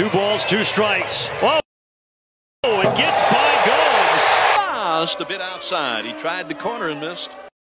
2 balls, 2 strikes. Whoa! Oh, it gets by Gomes. A bit outside. He tried the corner and missed.